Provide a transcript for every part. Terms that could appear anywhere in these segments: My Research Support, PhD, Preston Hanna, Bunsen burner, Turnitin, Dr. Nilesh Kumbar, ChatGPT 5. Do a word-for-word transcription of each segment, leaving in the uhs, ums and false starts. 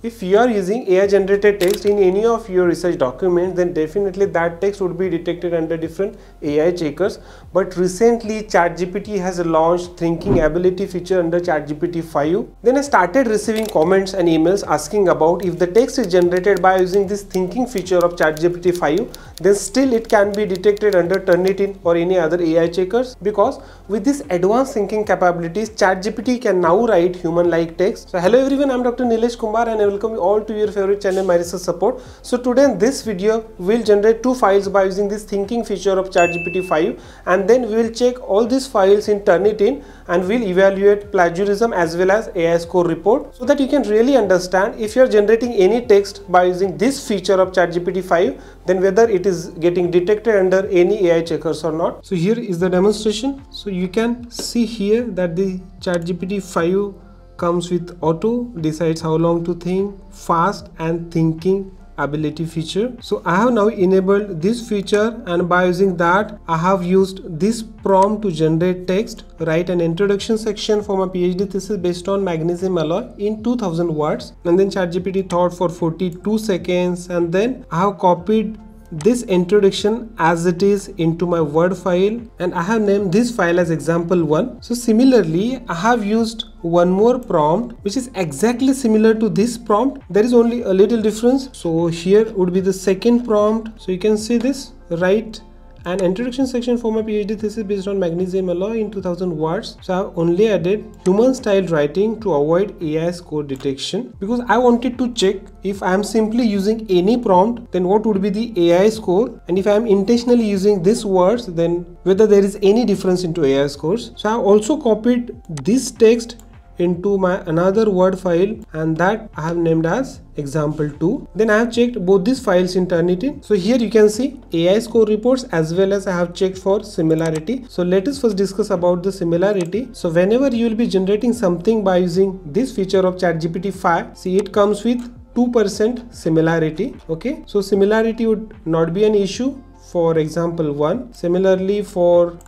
If you are using A I generated text in any of your research documents, then definitely that text would be detected under different A I checkers. But recently ChatGPT has launched thinking ability feature under ChatGPT five. Then I started receiving comments and emails asking about if the text is generated by using this thinking feature of ChatGPT five, then still it can be detected under Turnitin or any other A I checkers, because with this advanced thinking capabilities ChatGPT can now write human-like text. So hello everyone, I am Doctor Nilesh Kumbar and welcome you all to your favorite channel My Research Support. So today in this video we will generate two files by using this thinking feature of ChatGPT five, and then we will check all these files in Turnitin and we'll evaluate plagiarism as well as A I score report, so that you can really understand if you are generating any text by using this feature of ChatGPT five, then whether it is getting detected under any A I checkers or not. So here is the demonstration. So you can see here that the ChatGPT five comes with auto, decides how long to think, fast, and thinking ability feature. So I have now enabled this feature, and by using that I have used this prompt to generate text. Write an introduction section for my PhD thesis based on magnesium alloy in two thousand words, and then ChatGPT thought for forty-two seconds, and then I have copied this introduction as it is into my Word file, and I have named this file as example one. So similarly I have used one more prompt which is exactly similar to this prompt. There is only a little difference. So here would be the second prompt. So you can see this: write an introduction section for my PhD thesis based on magnesium alloy in two thousand words. So I have only added human style writing to avoid A I score detection, because I wanted to check if I am simply using any prompt, then what would be the A I score, and if I am intentionally using these words, then whether there is any difference into A I scores. So I have also copied this text into my another Word file, and that I have named as example two. Then I have checked both these files in Turnitin. So here you can see A I score reports as well as I have checked for similarity. So let us first discuss about the similarity. So whenever you will be generating something by using this feature of ChatGPT five, see it comes with two percent similarity. Okay, so similarity would not be an issue for example one. Similarly for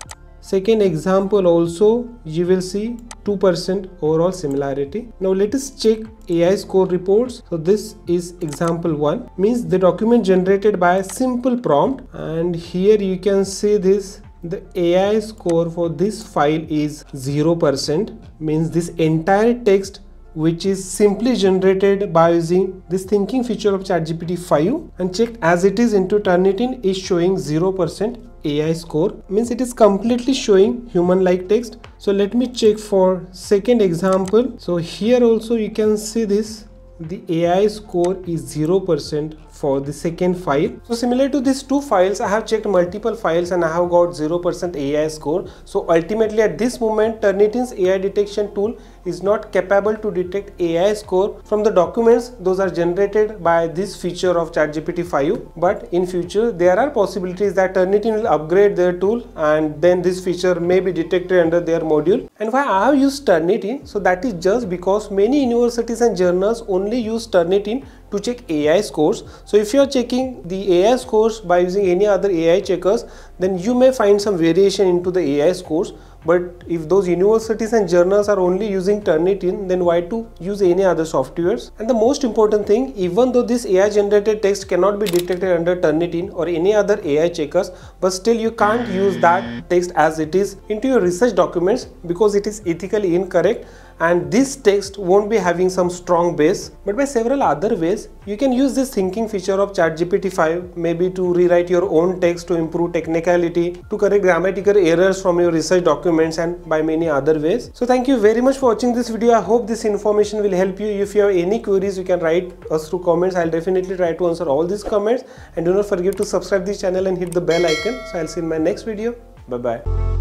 second example also you will see two percent overall similarity. Now let us check A I score reports. So this is example one, means the document generated by a simple prompt, and here you can see this, the A I score for this file is zero percent, means this entire text which is simply generated by using this thinking feature of ChatGPT five and checked as it is into Turnitin is showing zero percent A I score, means it is completely showing human-like text. So let me check for second example. So here also you can see this, the A I score is zero percent for the second file. So similar to these two files I have checked multiple files and I have got zero percent A I score. So ultimately at this moment Turnitin's A I detection tool is not capable to detect A I score from the documents those are generated by this feature of ChatGPT five, but in future there are possibilities that Turnitin will upgrade their tool and then this feature may be detected under their module. And why I have used Turnitin? So that is just because many universities and journals only use Turnitin to check A I scores. So if you are checking the A I scores by using any other A I checkers, then you may find some variation into the A I scores. But if those universities and journals are only using Turnitin, then why to use any other softwares? And the most important thing, even though this A I generated text cannot be detected under Turnitin or any other A I checkers, but still you can't use that text as it is into your research documents, because it is ethically incorrect and this text won't be having some strong base. But by several other ways you can use this thinking feature of ChatGPT five, maybe to rewrite your own text, to improve technicality, to correct grammatical errors from your research documents, and by many other ways. So thank you very much for watching this video. I hope this information will help you. If you have any queries you can write us through comments. I'll definitely try to answer all these comments, and do not forget to subscribe this channel and hit the bell icon. So I'll see you in my next video. Bye bye.